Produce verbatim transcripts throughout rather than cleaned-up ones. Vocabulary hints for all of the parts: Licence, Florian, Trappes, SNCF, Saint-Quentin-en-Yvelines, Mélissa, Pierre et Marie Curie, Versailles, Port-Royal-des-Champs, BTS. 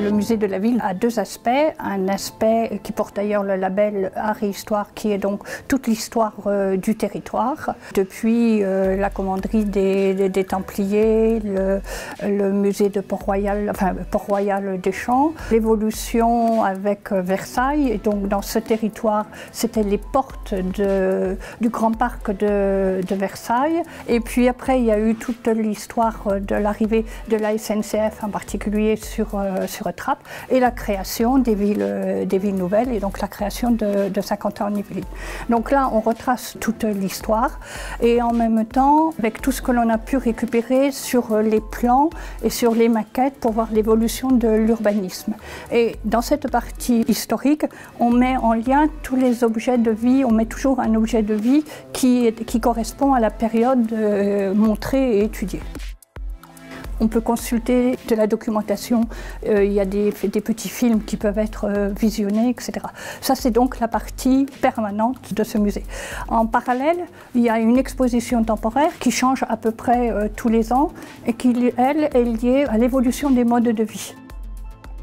Le musée de la ville a deux aspects, un aspect qui porte d'ailleurs le label Art et Histoire, qui est donc toute l'histoire euh, du territoire, depuis euh, la commanderie des, des, des Templiers, le, le musée de Port-Royal, enfin, Port-Royal-des-Champs, l'évolution avec euh, Versailles, et donc dans ce territoire, c'était les portes de, du grand parc de, de Versailles, et puis après il y a eu toute l'histoire de l'arrivée de la S N C F, en particulier sur, euh, sur Trappes, et la création des villes, des villes nouvelles, et donc la création de, de Saint-Quentin-en-Yvelines. Donc là, on retrace toute l'histoire, et en même temps, avec tout ce que l'on a pu récupérer sur les plans et sur les maquettes pour voir l'évolution de l'urbanisme. Et dans cette partie historique, on met en lien tous les objets de vie, on met toujours un objet de vie qui, est, qui correspond à la période euh, montrée et étudiée. On peut consulter de la documentation, euh, il y a des, des petits films qui peuvent être euh, visionnés, et cetera. Ça, c'est donc la partie permanente de ce musée. En parallèle, il y a une exposition temporaire qui change à peu près euh, tous les ans et qui, elle, est liée à l'évolution des modes de vie.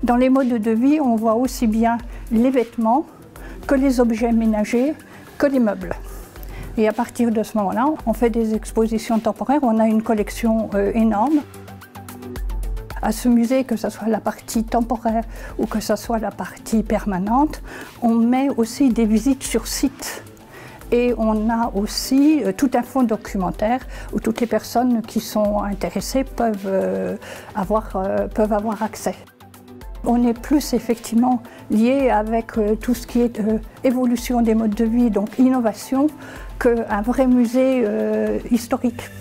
Dans les modes de vie, on voit aussi bien les vêtements que les objets ménagers que les meubles. Et à partir de ce moment-là, on fait des expositions temporaires, on a une collection euh, énorme. À ce musée, que ce soit la partie temporaire ou que ce soit la partie permanente, on met aussi des visites sur site. Et on a aussi tout un fonds documentaire où toutes les personnes qui sont intéressées peuvent avoir, peuvent avoir accès. On est plus effectivement lié avec tout ce qui est euh, évolution des modes de vie, donc innovation, qu'un vrai musée euh, historique.